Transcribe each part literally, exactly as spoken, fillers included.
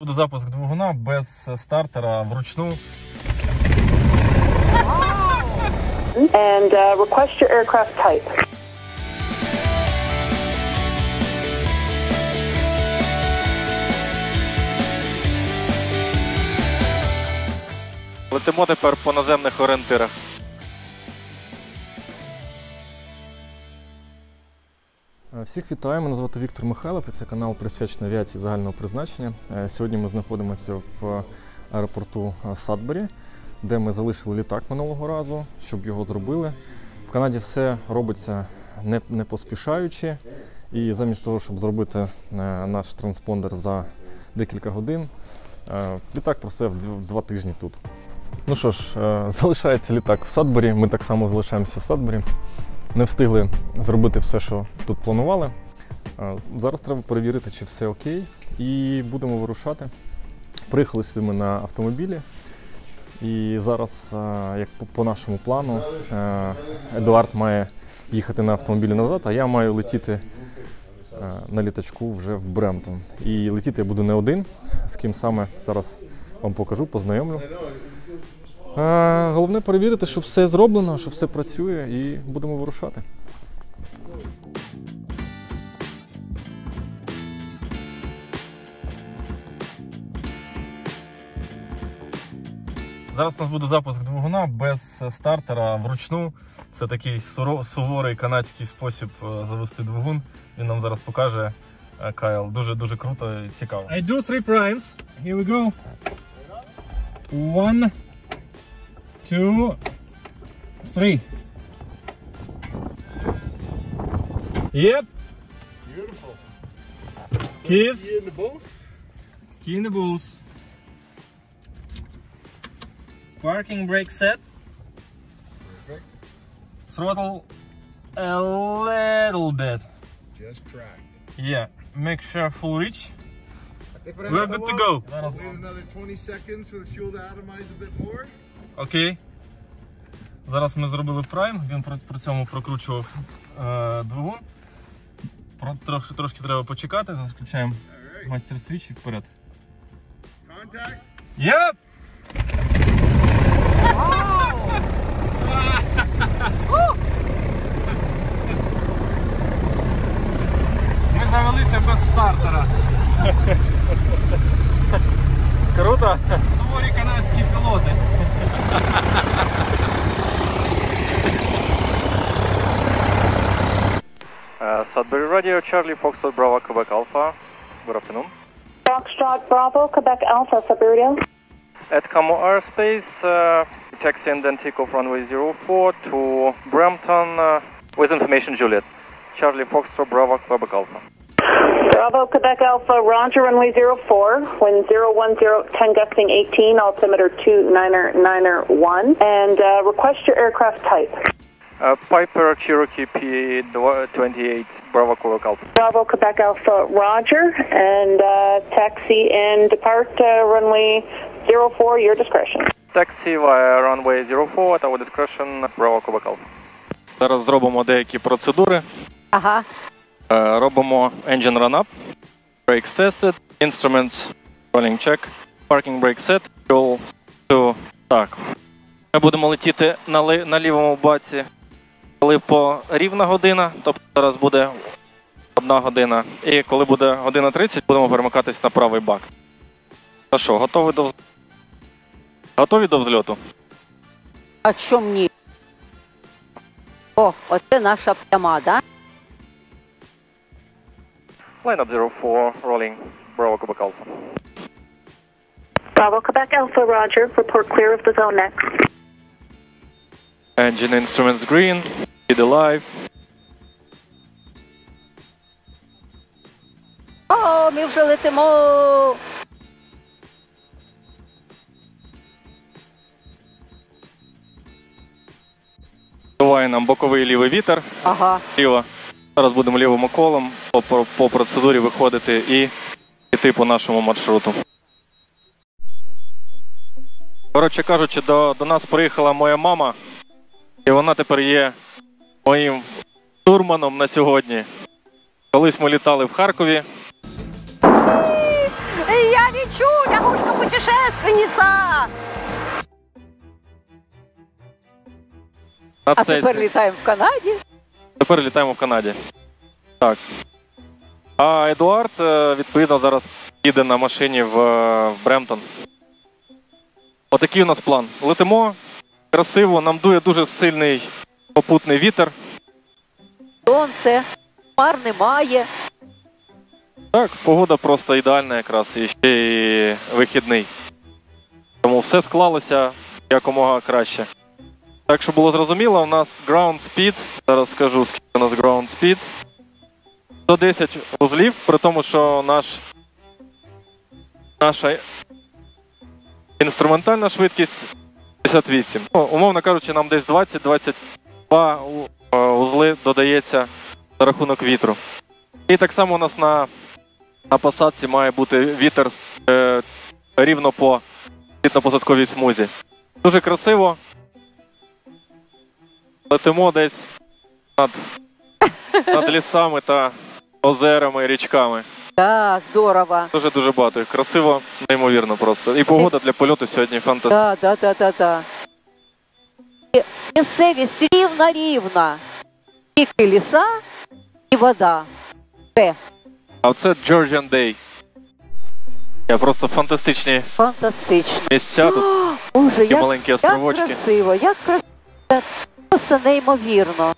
Буде запуск двигуна без стартера вручну. And uh, request your aircraft type. Летимо тепер по наземних орієнтирах. Всіх вітаю, мене звати Віктор Михайлов, і це канал присвячений авіації загального призначення. Сьогодні ми знаходимося в аеропорту Садбері, де ми залишили літак минулого разу, щоб його зробили. В Канаді все робиться не, не поспішаючи, і замість того, щоб зробити наш транспондер за декілька годин, літак просе в два тижні тут. Ну що ж, залишається літак в Садбері, ми так само залишаємося в Садбері. Не встигли зробити все, що тут планували. Зараз треба перевірити, чи все окей, і будемо вирушати. Приїхали сюди ми на автомобілі, і зараз, як по нашому плану, Едуард має їхати на автомобілі назад, а я маю летіти на літачку вже в Бремптон. І летіти я буду не один, з ким саме зараз вам покажу, познайомлю. Головне перевірити, що все зроблено, що все працює, і будемо вирушати. Зараз у нас буде запуск двигуна без стартера вручну. Це такий суворий канадський спосіб завести двигун. Він нам зараз покаже, Кайл. Дуже-дуже круто і цікаво. I do three primes. Here we go. One. Two, three. Yep. Beautiful. Keys. Key in the balls. Key in the balls. Parking brake set. Perfect. Throttle a little bit. Just cracked. Yeah. Make sure full reach. We're good to go. Wait another twenty seconds for the fuel to atomize a bit more. Окей, зараз ми зробили прайм, він при, при цьому прокручував е, двигун. Про, трошки, трошки треба почекати, зараз включаємо мастер-свіч і вперед. Yep! Ми завелися без стартера. Круто! Суворі канадські пілоти. Uh, Sudbury Radio, Charlie Foxtrot Bravo, Quebec Alpha. Good afternoon. Foxtrot Bravo, Quebec Alpha, Sudbury Radio. At Camo Airspace, uh, taxi and then take off runway zero four to Brampton uh, with information Juliet. Charlie Foxtrot Bravo, Quebec Alpha. Bravo, Quebec Alpha, roger, runway zero four, wind zero one zero, ten gusting eighteen, altimeter two niner niner one, and uh, request your aircraft type. Uh, Piper Cherokee P A twenty-eight, Bravo, Quebec Alpha. Bravo, Quebec Alpha, roger, and uh, taxi and depart uh, runway zero four, your discretion. Taxi via runway zero four at our discretion, Bravo, Quebec Alpha. Зараз зробимо деякі процедури. Ага. Робимо engine run-up, brakes tested, instruments rolling check, parking brake set, fuel to... Так, ми будемо летіти на, ли... на лівому баці, коли по рівна година, тобто зараз буде одна година, і коли буде година тридцять, будемо перемикатись на правий бак. Та що, готові до, готові до взльоту? А чом ні? О, оце наша пряма, да? Line up zero four, rolling, Bravo, Quebec Alpha. Bravo, Quebec Alpha, roger. Report clear of the zone next. Engine instruments green, head alive. О, ми вже летимо! Буває нам боковий лівий вітер. Ага. Ліво. Зараз будемо лівим колом по, по процедурі виходити і йти по нашому маршруту. Коротше кажучи, до, до нас приїхала моя мама, і вона тепер є моїм штурманом на сьогодні. Колись ми літали в Харкові. Я не чую! путешественница! А тепер літаємо в Канаді. Тепер літаємо в Канаді. Так. А Едуард, відповідно, зараз їде на машині в, в Бремптон. Отакий у нас план. Летимо красиво, нам дує дуже сильний попутний вітер. Сонце, хмар немає. Так, погода просто ідеальна якраз, і ще й вихідний. Тому все склалося якомога краще. Так, щоб було зрозуміло, у нас ground speed, зараз скажу, скільки у нас ground speed. сто десять вузлів, при тому, що наш, наша інструментальна швидкість п'ятдесят вісім. Ну, умовно кажучи, нам десь двадцять-двадцять два вузли додається за рахунок вітру. І так само у нас на, на посадці має бути вітер е, рівно по посадковій смузі. Дуже красиво. Летимо десь над, над лісами та озерами, річками. Так, да, здорово. Дуже-дуже багато. Красиво, неймовірно просто. І погода для польоту сьогодні фантастична. Так, да, так, да, так, да, так. Да. Місцевість рівна-рівна. Тільки ліса і вода. Все. А це Georgian Day. Я просто фантастичні, фантастичні місця тут. Боже, такі як, маленькі островочки. Як красиво, як красиво. Це неймовірно.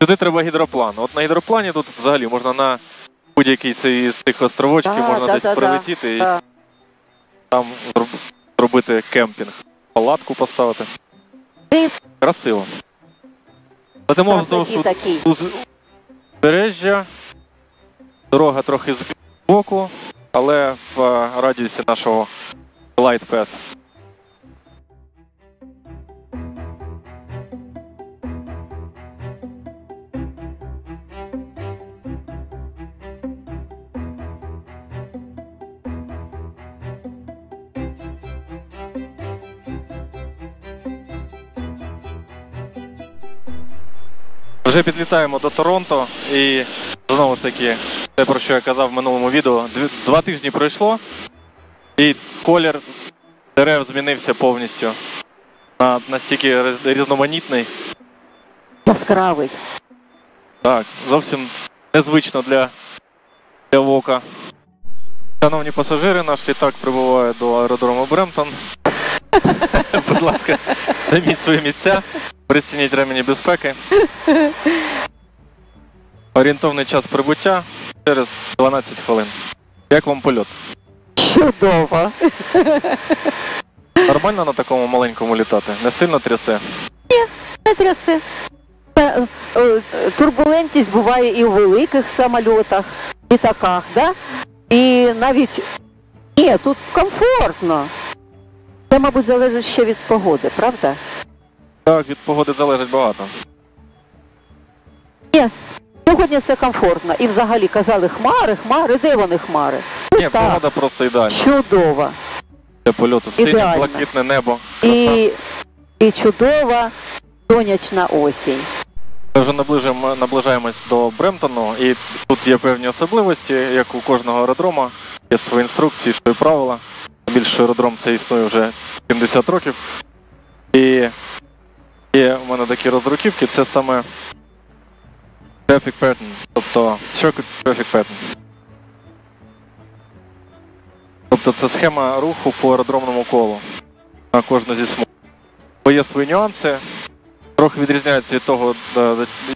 Сюди треба гідроплан. От на гідроплані тут взагалі можна на будь-який з цих островочків да, можна да, десь да, прилетіти да. і там зробити кемпінг. Палатку поставити. Ти... Красиво. Летимо вздовж узбережжя. Дорога трохи з боку, але в радіусі нашого glide path. Вже підлітаємо до Торонто і знову ж таки, те, про що я казав в минулому відео, два тижні пройшло і колір дерев змінився повністю. На, настільки різноманітний. Яскравий. Так, зовсім незвично для, для ока. Шановні пасажири, наш літак прибуває до аеродрому Бремптон. Будь ласка, займіть свої місця. Прицініть ремені безпеки. Орієнтовний час прибуття через дванадцять хвилин. Як вам польот? Чудово! Нормально на такому маленькому літати? Не сильно трясе? Ні, не трясе. Турбулентність буває і в великих самольотах, літаках, да? І навіть... Ні, тут комфортно. Це, мабуть, залежить ще від погоди, правда? Так, від погоди залежить багато. Ні, сьогодні це комфортно. І взагалі казали хмари, хмари, де вони хмари? Ні, так. Погода просто ідеальна. Чудова. Для польоту синє, блакитне небо. І, і чудова сонячна осінь. Ми вже наближаємось до Бремптону, і тут є певні особливості, як у кожного аеродрома. Є свої інструкції, свої правила. Більший аеродром це існує вже сімдесят років. І... Є у мене такі роздруківки, це саме Traffic Pattern, тобто Circuit Traffic Pattern. Тобто це схема руху по аеродромному колу на кожну зі смуг. Бо є свої нюанси, трохи відрізняються від того,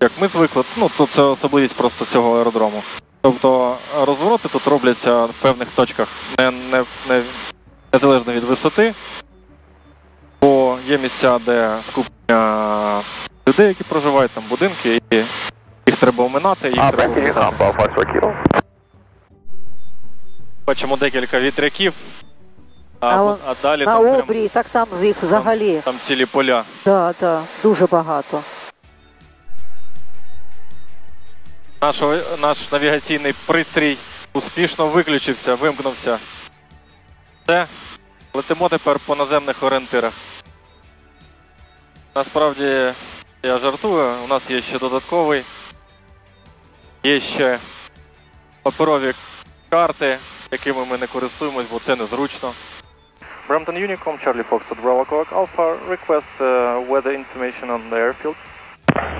як ми звикли, ну то це особливість просто цього аеродрому. Тобто розвороти тут робляться в певних точках, не, не, не, незалежно від висоти. Бо є місця, де скупчення людей, які проживають, там будинки, і їх треба оминати, їх треба оминати. Бачимо декілька вітряків, а, а, а далі на там, обрі, прям, так там їх взагалі. Там, там цілі поля. Так, да, да, дуже багато. Наш, наш навігаційний пристрій успішно виключився, вимкнувся. Це. Летимо тепер по наземних орієнтирах. Насправді, я жартую, у нас є ще додатковий, є ще паперові карти, якими ми не користуємось, бо це незручно. Brampton Unicom, Charlie Fox at Bravo Quebec Alpha, request uh, weather information on the airfield.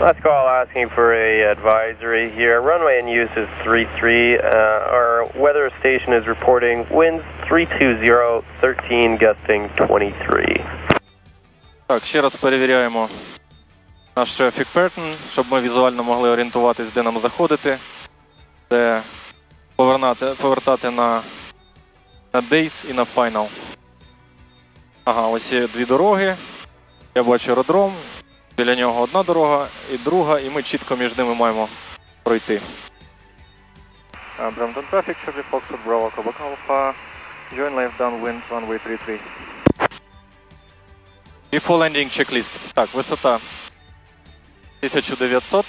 Last call asking for a advisory here. Runway in use is three three. Uh, our weather station is reporting winds three two zero, thirteen gusting twenty-three. Так, ще раз перевіряємо наш traffic pattern, щоб ми візуально могли орієнтуватись, де нам заходити, де повернати, повертати на, на Days і на Final. Ага, ось є дві дороги, я бачу аеродром, біля нього одна дорога і друга, і ми чітко між ними маємо пройти. Brampton Traffic, Charlie Fox at Bravo Quebec Alpha, join left downwind, runway three three. Before landing checklist. Так, висота тисяча дев'ятсот,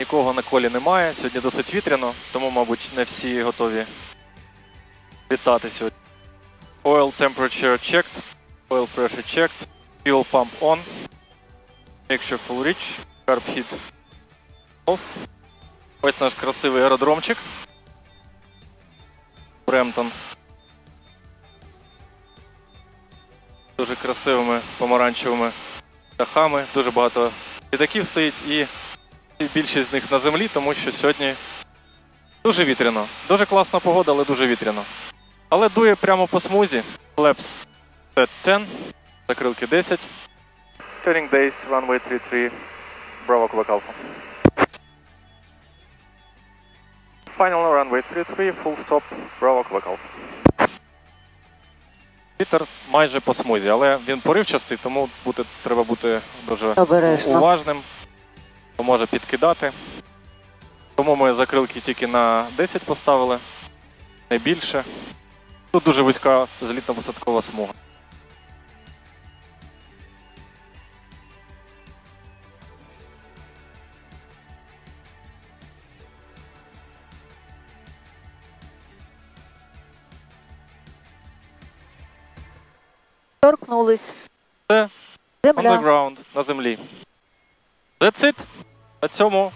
нікого на колі немає, сьогодні досить вітряно, тому, мабуть, не всі готові літати сьогодні. Oil temperature checked, oil pressure checked, fuel pump on, mixture full reach, carb heat off. Ось наш красивий аеродромчик Бремптон. Дуже красивими помаранчевими дахами, дуже багато літаків стоїть і більшість з них на землі, тому що сьогодні дуже вітряно. Дуже класна погода, але дуже вітряно. Але дує прямо по смузі. Flaps set десять, закрилки десять. Turning base, runway three three, Bravo Quebec Alpha. Final runway three three, full stop, Bravo Quebec Alpha. Вітер майже по смузі, але він поривчастий, тому бути, треба бути дуже Обережно. уважним. Може підкидати. Тому ми закрилки тільки на десять поставили, не більше. Тут дуже вузька злітно-посадкова смуга. Торкнулись. Це underground, на землі. That's it. На цьому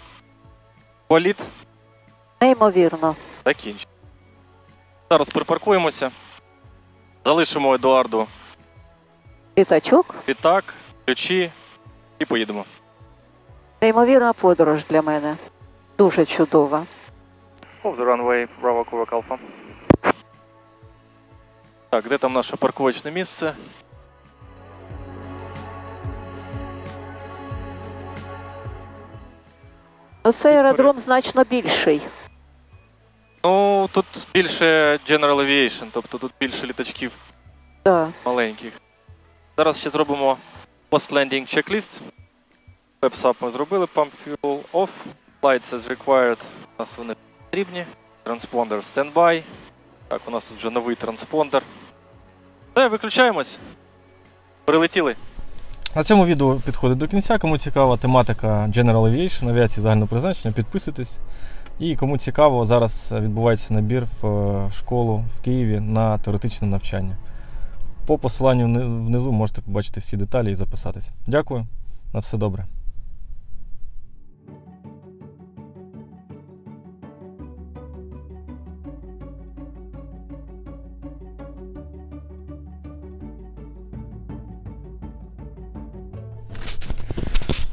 політ неймовірно закінчено. Зараз припаркуємося, залишимо Едуарду літачок, літак, ключі і поїдемо. Неймовірна подорож для мене. Дуже чудова. Off the runway, Bravo Quebec Alpha. Так, де там наше парковочне місце? Ну, цей аеродром значно більший. Ну, тут більше General Aviation, тобто тут більше літачків да. маленьких. Зараз ще зробимо post-landing checklist. Websap ми зробили, pump fuel off, lights as required, у нас вони потрібні. Транспондер standby. Так, у нас тут вже новий транспондер. Все, виключаємось. Прилетіли. На цьому відео підходить до кінця. Кому цікава тематика General Aviation, авіації загального призначення, підписуйтесь. І кому цікаво, зараз відбувається набір в школу в Києві на теоретичне навчання. По посиланню внизу можете побачити всі деталі і записатись. Дякую, на все добре.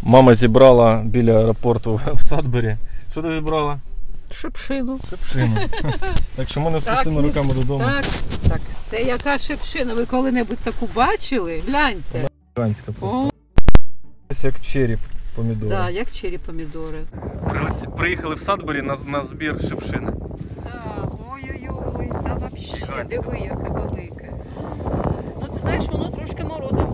Мама зібрала біля аеропорту в Садбері. Що ти зібрала? Шипшину. Шипшину. Так що ми не з пустими руками додому. Так, так. Це яка шипшина? Ви коли-небудь таку бачили? Гляньте. Вона гігантська просто. Ось як череп помідори. Так, да, як череп помідори. Приїхали в Садбері на, на збір шипшини. Так, ой-ой-ой, та взагалі, диви, яке велике. Ну ти знаєш, воно трошки морозиво.